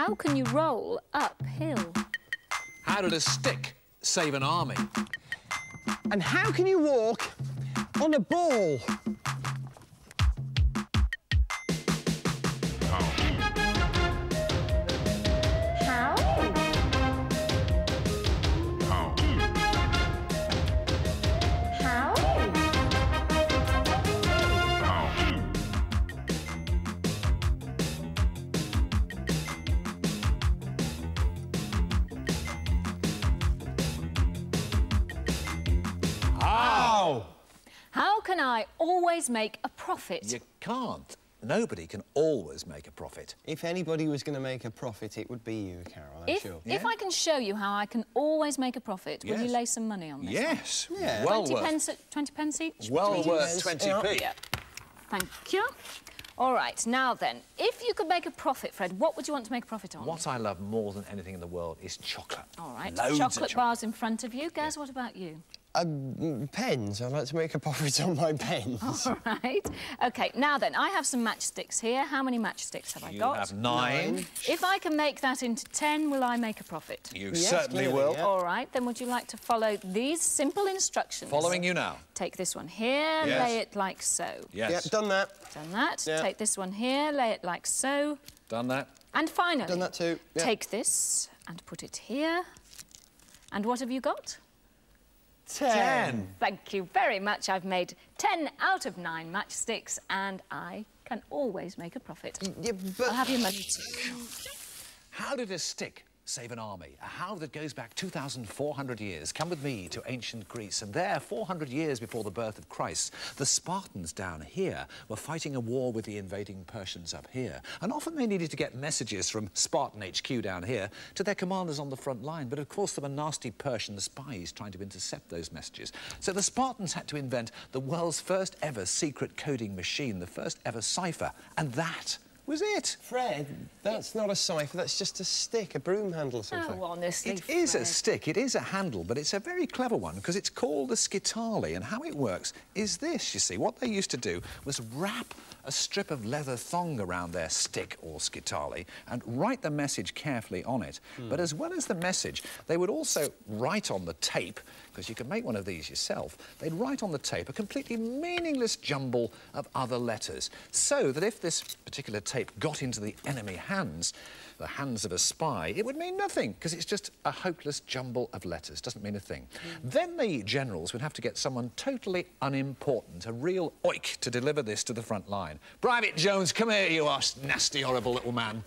How can you roll uphill? How did a stick save an army? And how can you walk on a ball? I always make a profit. You can't. Nobody can always make a profit. If anybody was going to make a profit, it would be you, Carol, I'm sure. Yeah. If I can show you how I can always make a profit, will you lay some money on this? Yes. Yeah. Well 20 pence each? Well worth 20p. Yeah. Thank you. All right, now then, if you could make a profit, Fred, what would you want to make a profit on? What I love more than anything in the world is chocolate. All right, chocolate bars in front of you. Gaz, what about you? Pens. I like to make a profit on my pens. All right. OK, now then, I have some matchsticks here. How many matchsticks have I got? You have 9. If I can make that into 10, will I make a profit? You certainly will. Yeah. All right, then would you like to follow these simple instructions? Following you now. Take this one here, lay it like so. Yes. Yep, done that. Done that. Yep. Take this one here, lay it like so. Done that. And finally... Done that too. Yep. Take this and put it here. And what have you got? 10. Thank you very much. I've made 10 out of 9 matchsticks, and I can always make a profit. Yeah, but... I'll have your money too. How did a stick save an army? A how that goes back 2,400 years. Come with me to ancient Greece, and there, 400 years before the birth of Christ, the Spartans down here were fighting a war with the invading Persians up here. And often they needed to get messages from Spartan HQ down here to their commanders on the front line. But of course, there were nasty Persian spies trying to intercept those messages. So the Spartans had to invent the world's first ever secret coding machine, the first ever cipher, and that was it. Fred, that's not a cipher, that's just a stick, a broom handle or something. Oh, honestly, Fred. It is a stick, it is a handle, but it's a very clever one because it's called a scytale, and how it works is this, you see. What they used to do was wrap a strip of leather thong around their stick or scytale and write the message carefully on it. But as well as the message, they would also write on the tape, because you can make one of these yourself, they'd write on the tape a completely meaningless jumble of other letters, so that if this particular tape got into the enemy hands, the hands of a spy, it would mean nothing, because it's just a hopeless jumble of letters. Doesn't mean a thing. Then the generals would have to get someone totally unimportant, a real oik, to deliver this to the front line. Private Jones, come here, you nasty, horrible little man.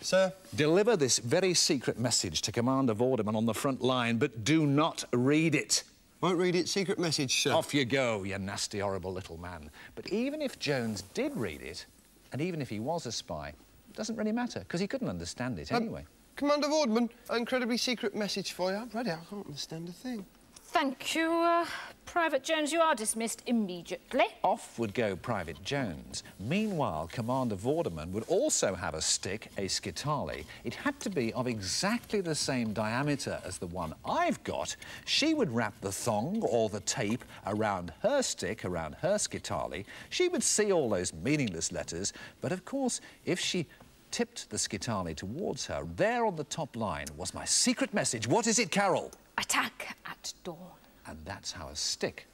Sir? Deliver this very secret message to Commander Vorderman on the front line, but do not read it. Won't read it. Secret message, sir. Off you go, you nasty, horrible little man. But even if Jones did read it, and even if he was a spy, it doesn't really matter, because he couldn't understand it anyway. Commander Vorderman, an incredibly secret message for you. I've read it. I can't understand a thing. Thank you, Private Jones. You are dismissed immediately. Off would go Private Jones. Meanwhile, Commander Vorderman would also have a stick, a scytale. It had to be of exactly the same diameter as the one I've got. She would wrap the thong or the tape around her stick, around her scytale. She would see all those meaningless letters, but of course, if she tipped the scytale towards her, there on the top line was my secret message. What is it, Carol? Attack at dawn. And that's how a stick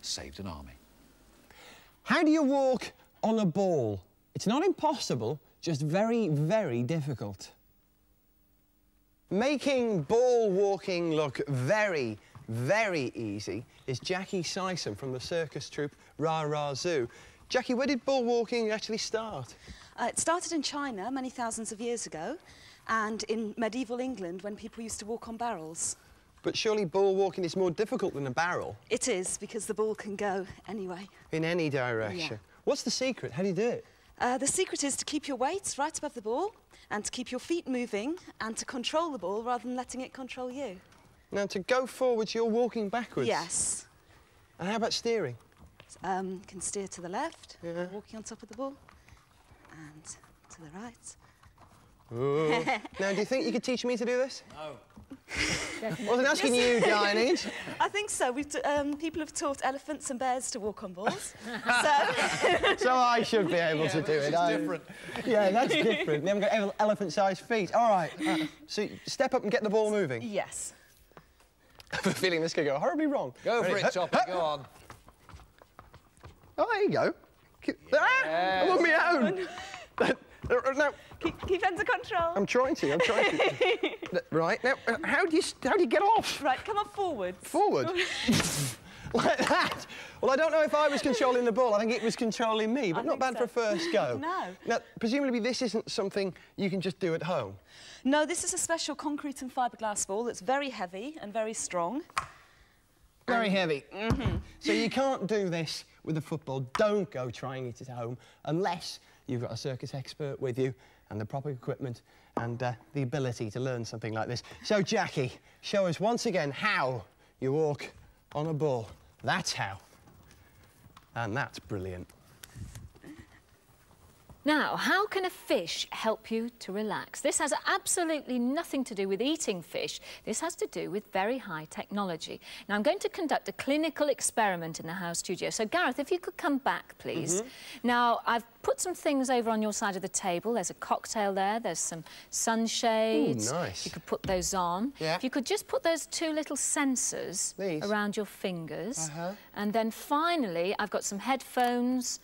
saved an army. How do you walk on a ball? It's not impossible, just very, very difficult. Making ball walking look very, very easy is Jackie Sisson from the circus troupe Ra Ra Zoo. Jackie, where did ball walking actually start? It started in China many thousands of years ago, and in medieval England when people used to walk on barrels. But surely ball walking is more difficult than a barrel? It is, because the ball can go anyway. In any direction. Yeah. What's the secret? How do you do it? The secret is to keep your weights right above the ball, and to keep your feet moving, and to control the ball rather than letting it control you. Now, to go forwards, you're walking backwards? Yes. And how about steering? You can steer to the left, walking on top of the ball, and to the right, Ooh. Now, do you think you could teach me to do this? No. I wasn't asking you, Diane. I think so. We've people have taught elephants and bears to walk on balls. So I should be able to do it. That's different. Yeah, that's different. They haven't got elephant-sized feet. All right. So step up and get the ball moving. Yes. I have a feeling this could go horribly wrong. Go for it, Chopper. Go on. Oh, there you go. Yes. Ah, I'm on my own. Now, keep under control. I'm trying to. Right, now, how do you get off? Right, come on, forwards. Forward? Like that? Well, I don't know if I was controlling the ball. I think it was controlling me, but not bad for a first go. No. Now, presumably this isn't something you can just do at home. No, this is a special concrete and fiberglass ball that's very heavy and very strong. Very heavy. Mm-hmm. So you can't do this with a football. Don't go trying it at home unless you've got a circus expert with you and the proper equipment and the ability to learn something like this. So, Jackie, show us once again how you walk on a ball. That's how. And that's brilliant. Now, how can a fish help you to relax? This has absolutely nothing to do with eating fish. This has to do with very high technology. Now, I'm going to conduct a clinical experiment in the house studio. So, Gareth, if you could come back, please. Mm-hmm. Now, I've put some things over on your side of the table. There's a cocktail there. There's some sunshades. Ooh, nice. You could put those on. Yeah. If you could just put those two little sensors around your fingers. Uh-huh. And then, finally, I've got some headphones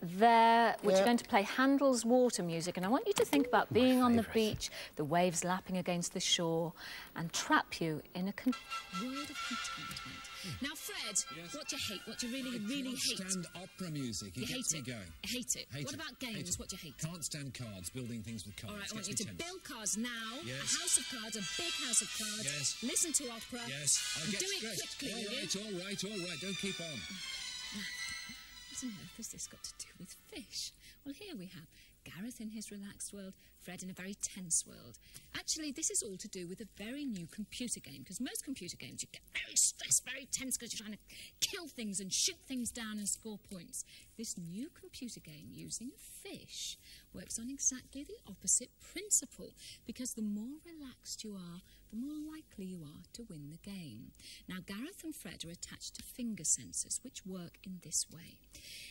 there, which are going to play Handel's water music, and I want you to think about being on the beach, the waves lapping against the shore, and trap you in a world of contentment. Mm. Now, Fred, what do you hate? What do you really hate? I can't stand opera music. It gets me going. Hate it. What about games? What do you hate? Can't stand cards, building things with cards. All right, I want you to build cards now. Yes. A house of cards, a big house of cards. Yes. Listen to opera. Yes. I'll get stressed. Do it quickly. All right. Don't keep on. What on earth has this got to do with fish? Well, here we have Gareth in his relaxed world, Fred in a very tense world. Actually, this is all to do with a very new computer game, because most computer games, you get very stressed, very tense, because you're trying to kill things and shoot things down and score points. This new computer game, using fish, works on exactly the opposite principle, because the more relaxed you are, the more likely you are to win the game. Now, Gareth and Fred are attached to finger sensors, which work in this way.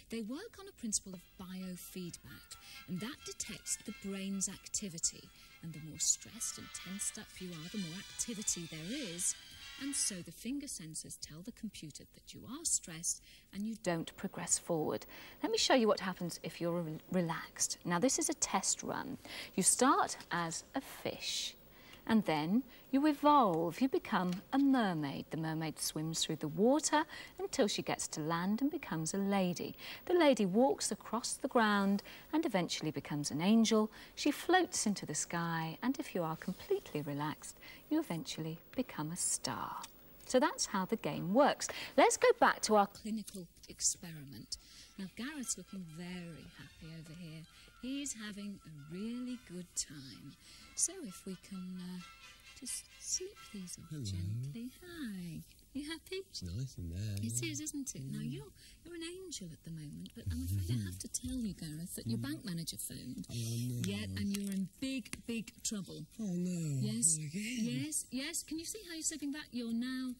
They work on a principle of biofeedback, and that detects the brain's activity. And the more stressed and tensed up you are, the more activity there is. And so the finger sensors tell the computer that you are stressed and you don't progress forward. Let me show you what happens if you're relaxed. Now, this is a test run. You start as a fish. And then you evolve, you become a mermaid. The mermaid swims through the water until she gets to land and becomes a lady. The lady walks across the ground and eventually becomes an angel. She floats into the sky, and if you are completely relaxed, you eventually become a star. So that's how the game works. Let's go back to our clinical experiment. Now, Gareth's looking very happy over here. He's having a really good time. So if we can just slip these off gently. Hi. You happy? It's nice in there. It is, isn't it? Mm. Now, you're an angel at the moment, but I'm afraid I have to tell you, Gareth, that your bank manager phoned. Oh, no. Yeah, and you're in big, big trouble. Oh, no. Yes, yes. Can you see how you're slipping back? You're now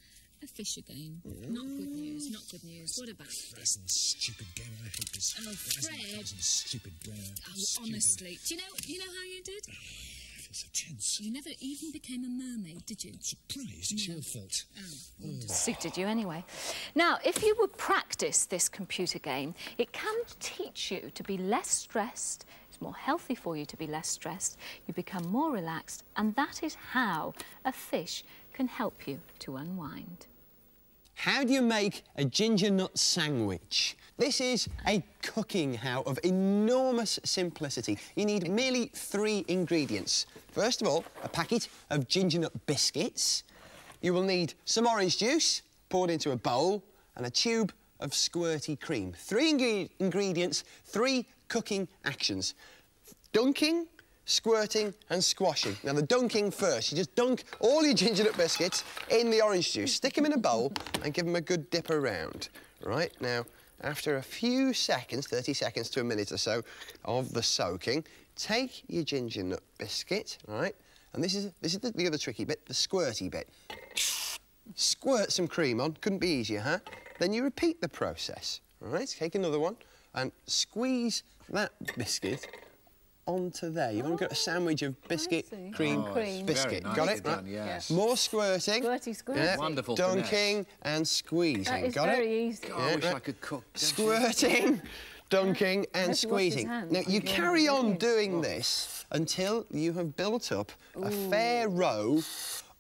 a fish again. Oh. Not good news, not good news. What about this? Stupid game, I hate this. Oh, Fred. Stupid game. Oh, honestly. Do you know how you did? So tense. You never even became a mermaid, did you? I'm surprised. It's your fault. Oh, suited you anyway. Now, if you would practice this computer game, it can teach you to be less stressed. It's more healthy for you to be less stressed. You become more relaxed, and that is how a fish can help you to unwind. How do you make a ginger nut sandwich? This is a cooking how of enormous simplicity. You need merely 3 ingredients. First of all, a packet of ginger nut biscuits. You will need some orange juice poured into a bowl and a tube of squirty cream. 3 ingredients, 3 cooking actions. Dunking, squirting and squashing. Now, the dunking first. You just dunk all your ginger nut biscuits in the orange juice, stick them in a bowl and give them a good dip around. Right, now, After a few seconds, 30 seconds to a minute or so of the soaking, take your ginger nut biscuit, right? And this is the other tricky bit, the squirty bit. Squirt some cream on, couldn't be easier, huh? Then you repeat the process, all right? Take another one and squeeze that biscuit onto there. You've only got a sandwich of biscuit, cream, biscuit. Nice. Got it? Done, yes. More squirting. Squirty, squirty. Yeah. Wonderful. Dunking and squeezing. That is very easy. Oh, yeah, I wish I could cook. Squirting, dunking and squeezing. Now, you carry on doing this until you have built up a fair row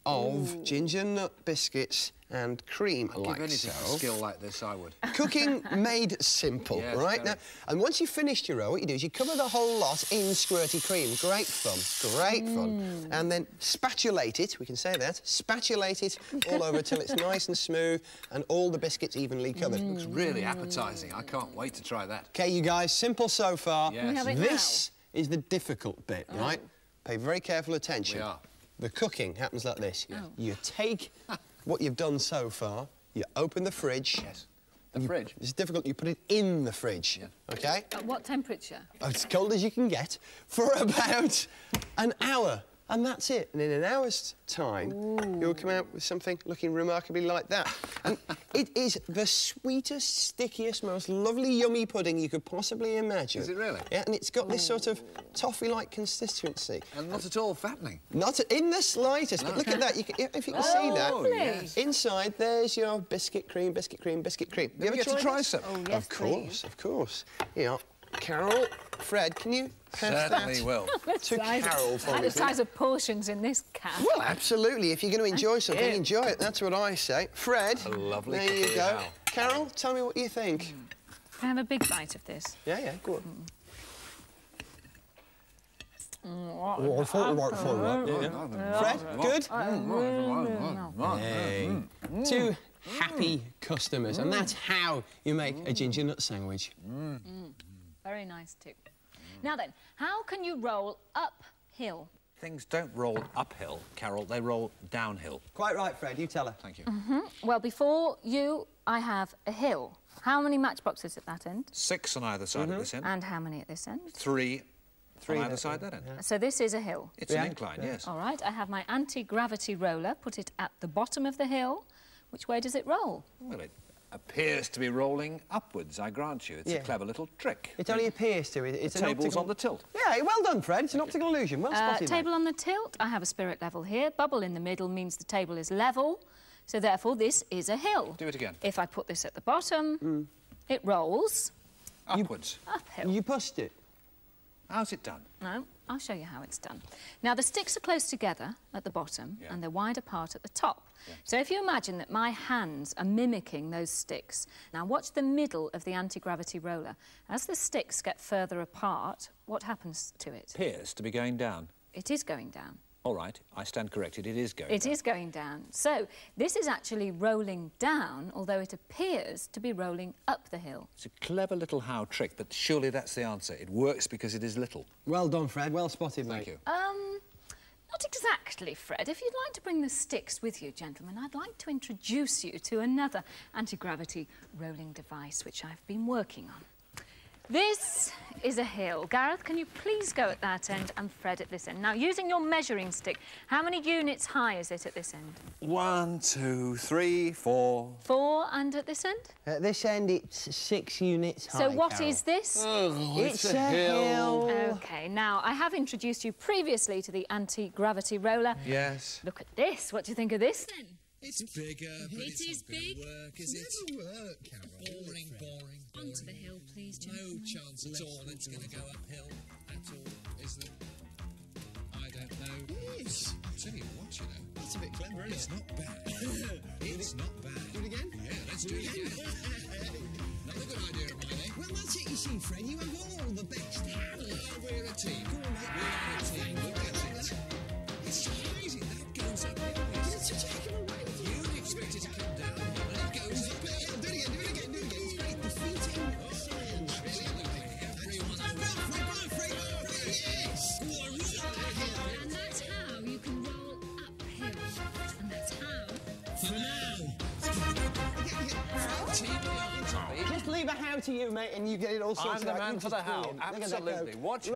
of ginger nut biscuits and cream. I'd give anything for a skill like this, I would. Cooking made simple, right? Now, and once you've finished your row, what you do is you cover the whole lot in squirty cream. Great fun, great fun. And then spatulate it, we can say that, spatulate it all over till it's nice and smooth and all the biscuits evenly covered. It looks really appetising. I can't wait to try that. OK, you guys, simple so far. Yes. This is the difficult bit, right? Pay very careful attention. We are. The cooking happens like this. You take what you've done so far, you open the fridge. Yes. The fridge? It's difficult, you put it in the fridge, OK? At what temperature? As cold as you can get for about an hour, and that's it. And in an hour's time, you'll come out with something looking remarkably like that. And it is the sweetest, stickiest, most lovely, yummy pudding you could possibly imagine. Is it really? Yeah, and it's got this sort of toffee-like consistency. And not at all fattening. Not in the slightest, but look at that. You can, if you can see that, inside there's your biscuit cream, biscuit cream, biscuit cream. You ever try some? Oh, yes, of course, of course. You know, Carol, Fred, can you pass that to Carol for me? The size of portions in this cat. Well, absolutely. If you're going to enjoy something, enjoy it. That's what I say. Fred, there you go. Carol, tell me what you think. Can I have a big bite of this? Yeah, yeah, go on. Oh, I thought the right for that. Fred, good? Two happy customers, and that's how you make a ginger nut sandwich. Very nice too. Now then, how can you roll uphill? Things don't roll uphill, Carol, they roll downhill. Quite right, Fred, you tell her. Thank you. Well, before you, I have a hill. How many matchboxes at that end? 6 on either side of this end. And how many at this end? 3 on either side that end. Yeah. So this is a hill? It's an incline, yes. All right, I have my anti-gravity roller, put it at the bottom of the hill. Which way does it roll? Well, it appears to be rolling upwards, I grant you. It's a clever little trick. It only appears to. It's a table's on the tilt. Yeah, well done, Fred. It's an optical illusion. Well spotted. Table on the tilt. I have a spirit level here. Bubble in the middle means the table is level. So, therefore, this is a hill. Do it again. If I put this at the bottom, it rolls... upwards. Uphill. You pushed it. How's it done? No, I'll show you how it's done. Now, the sticks are close together at the bottom and they're wide apart at the top. Yeah. So if you imagine that my hands are mimicking those sticks, now watch the middle of the anti-gravity roller. As the sticks get further apart, what happens to it? It appears to be going down. It is going down. All right, I stand corrected, it is going down. It is going down. So this is actually rolling down, although it appears to be rolling up the hill. It's a clever little how trick, but surely that's the answer. It works because it is little. Well done, Fred. Well spotted, mate. Thank you. Not exactly, Fred. If you'd like to bring the sticks with you, gentlemen, I'd like to introduce you to another anti-gravity rolling device which I've been working on. This is a hill. Gareth, can you please go at that end and Fred at this end? Now, using your measuring stick, how many units high is it at this end? 1, 2, 3, 4. 4, and at this end? At this end, it's 6 units high. So what is this? Oh, it's a hill. OK, now, I have introduced you previously to the anti-gravity roller. Yes. Look at this. What do you think of this, then? It's bigger, but it is big. It'll never work, Carol. Boring, boring, boring. Onto the hill, please, gentlemen. No chance at all it's going to go uphill at all, is there? I don't know. It is. I'll tell you what, you know. That's a bit clever, isn't it? It's not bad. It's not bad. Do it again? Yeah, let's do it again. Another good idea of mine, eh? Well, that's it, you see, friend. You have all the best. We're a team. Come on, mate. We're a team. Look at it. It's crazy. That goes up. It's such a heck of a way. Expected to come down, and it goes up. Do it again, do it again, do it again. It's great, the feet in the sand. Absolutely, everyone. Yes! And that's how you can roll uphill. And that's how... For now! Just leave leave a how to you, mate, and you get it all sorted out. I'm the man for the how. Absolutely. Watch